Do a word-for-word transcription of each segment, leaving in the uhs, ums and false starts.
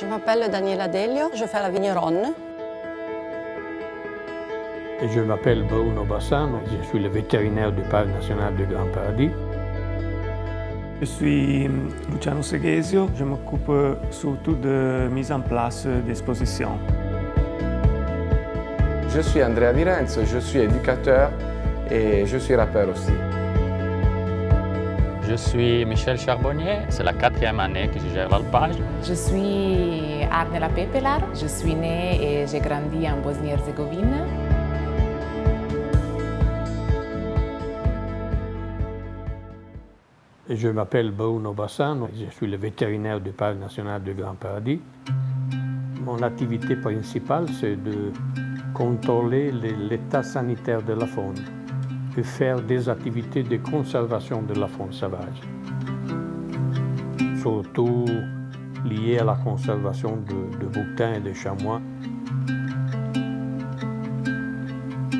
Je m'appelle Daniela Delio, je fais la vigneronne. Je m'appelle Bruno Bassano, je suis le vétérinaire du Parc national du Grand Paradis. Je suis Luciano Seghesio, je m'occupe surtout de mise en place d'expositions. Je suis Andrea Di Renzo, je suis éducateur et je suis rappeur aussi. Je suis Michel Charbonnier, c'est la quatrième année que je gère l'alpage. Je suis Arnela Pepelar, je suis née et j'ai grandi en Bosnie-Herzégovine. Je m'appelle Bruno Bassano, je suis le vétérinaire du Parc national du Grand Paradis. Mon activité principale, c'est de contrôler l'état sanitaire de la faune et faire des activités de conservation de la faune sauvage, surtout liées à la conservation de, de bouquetins et de chamois.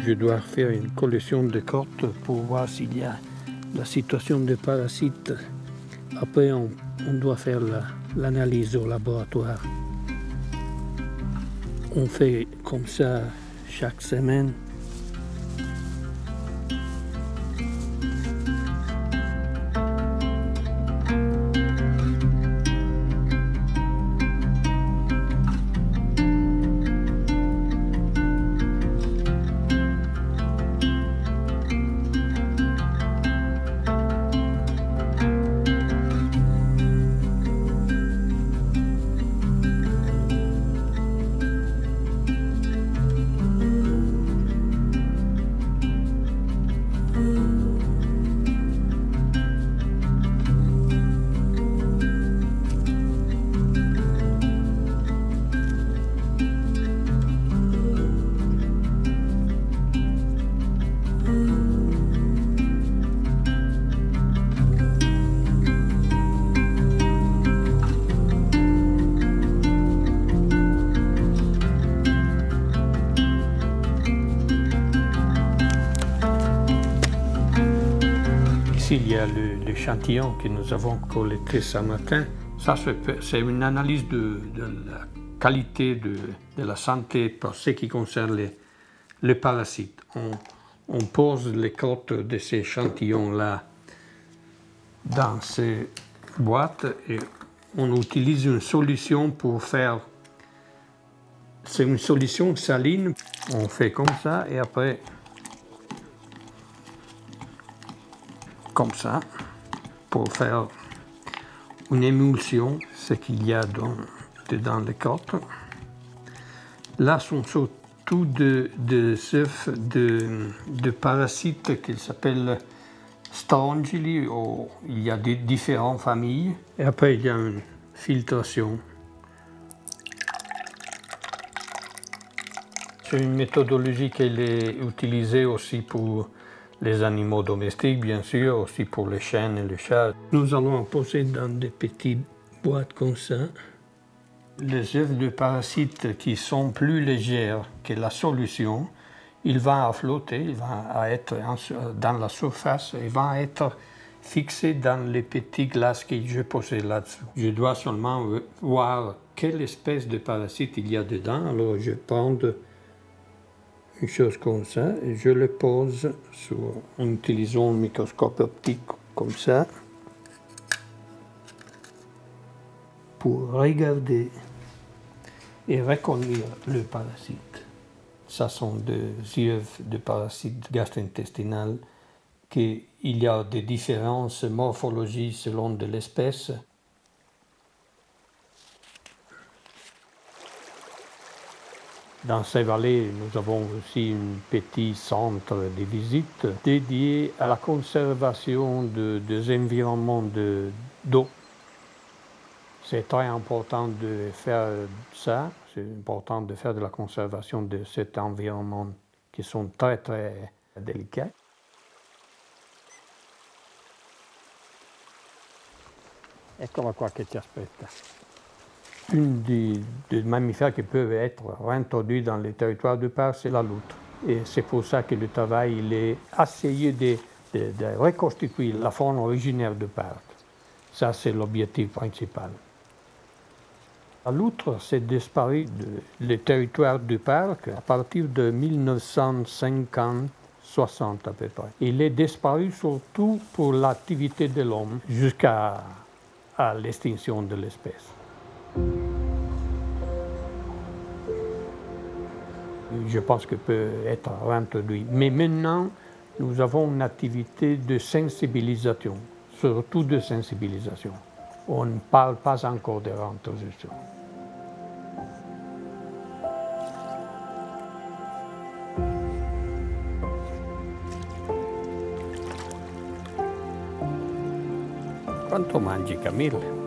Je dois faire une collection de cortes pour voir s'il y a la situation des parasites. Après, on, on doit faire l'analyse la, au laboratoire. On fait comme ça chaque semaine. Il y a l'échantillon que nous avons collecté ce matin. Ça, c'est une analyse de, de la qualité de, de la santé pour ce qui concerne les, les parasites. On, on pose les cortes de ces échantillons-là dans ces boîtes et on utilise une solution pour faire... C'est une solution saline. On fait comme ça et après... comme ça, pour faire une émulsion, ce qu'il y a dans, dans les cordes. Là sont surtout des de, de, de parasites qui s'appellent strongili, où il y a des différentes familles. Et après, il y a une filtration. C'est une méthodologie qui est utilisée aussi pour les animaux domestiques, bien sûr, aussi pour les chiens et les chats. Nous allons en poser dans des petites boîtes comme ça. Les œufs de parasites qui sont plus légères que la solution, ils vont flotter, ils vont être dans la surface, ils vont être fixés dans les petites glaces que je posais là-dessous. Je dois seulement voir quelle espèce de parasite il y a dedans, alors je prends de une chose comme ça, et je le pose sur, en utilisant un microscope optique comme ça pour regarder et reconnaître le parasite. Ça sont des yeux de parasites gastro-intestinaux qu'il y a des différences morphologiques selon de l'espèce. Dans ces vallées, nous avons aussi un petit centre de visite dédié à la conservation de, des environnements d'eau. C'est très important de faire ça, c'est important de faire de la conservation de cet environnement qui sont très, très délicats. Eccola qua che ti aspetta. Une des, des mammifères qui peuvent être réintroduits dans le territoire du parc, c'est la loutre. Et c'est pour ça que le travail, il est essayer de, de, de reconstituer la faune originaire du parc. Ça, c'est l'objectif principal. À l'outre, c'est disparu des territoires du parc à partir de mille neuf cent cinquante. soixante à peu près. Il est disparu surtout pour l'activité de l'homme jusqu'à à, l'extinction de l'espèce. Je pense qu'il peut être introduit. Mais maintenant, nous avons une activité de sensibilisation, surtout de sensibilisation. On ne parle pas encore de l'introduction. Quanto mangi, Camille?